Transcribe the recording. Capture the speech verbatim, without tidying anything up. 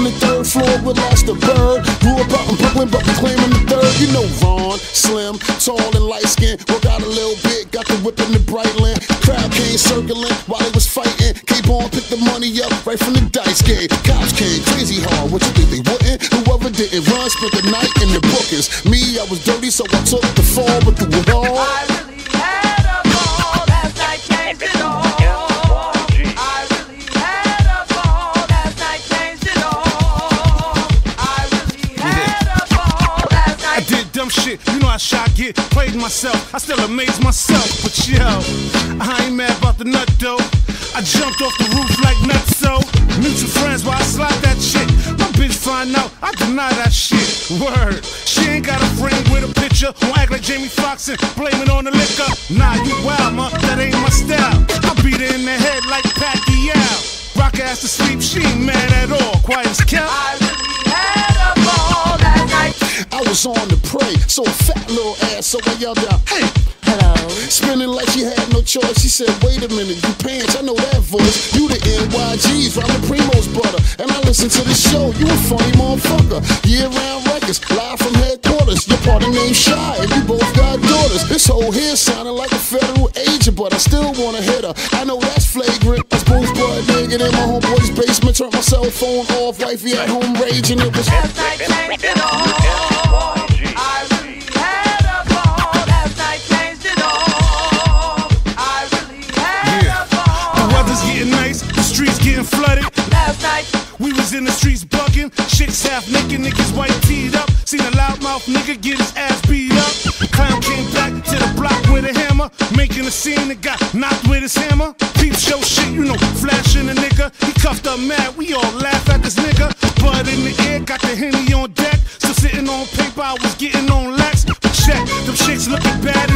from the third floor with lost a bird. Grew up out in Brooklyn, but we claiming the third. You know Vaughn, slim, tall and light skinned. Work out a little bit, got the whip in the Brightland. Crowd came circling while they was fighting. K-Bone picked the money up right from the dice game. Cops came crazy hard, what you think they wouldn't? Whoever didn't run spent the night in the bookings. Me, I was dirty, so I took the fall, but through it all I really had a ball, last night changed it all. Shit, you know how shy I get, played myself, I still amaze myself, but yo, I ain't mad about the nut though, I jumped off the roof like nuts so, mutual friends while I slide that shit, my bitch find out, I deny that shit, word, she ain't got a friend with a picture, who act like Jamie Foxx and blame it on the liquor, nah you wild ma, that ain't my style, I beat her in the head like Pacquiao, rock her ass to sleep, she ain't mad at all, quiet as cow. I was on the prey, so a fat little ass, so I yelled out, hey, hello. Spinning like she had no choice, she said, wait a minute, you pants, I know that voice. You the N Y G's, I'm the Primo's brother, and I listen to the show, you a funny motherfucker. Year-round records, live from headquarters, your party named Shy, and you both got daughters. This whole hair sounded like a federal agent, but I still wanna hit her, I know that's flagrant. I was both butt naked in my homeboy's basement, turned my cell phone off, wifey at home raging, it was last night changed it all. Flooded. Last night we was in the streets bugging, chicks half naked, niggas white teed up. Seen a loudmouth nigga get his ass beat up. Clown came back to the block with a hammer, making a scene that got knocked with his hammer. Peep show shit, you know, flashing a nigga. He cuffed up mad, we all laugh at this nigga. Blood in the air, got the Henny on deck. Still sitting on paper, I was getting on lax. Check, them chicks looking bad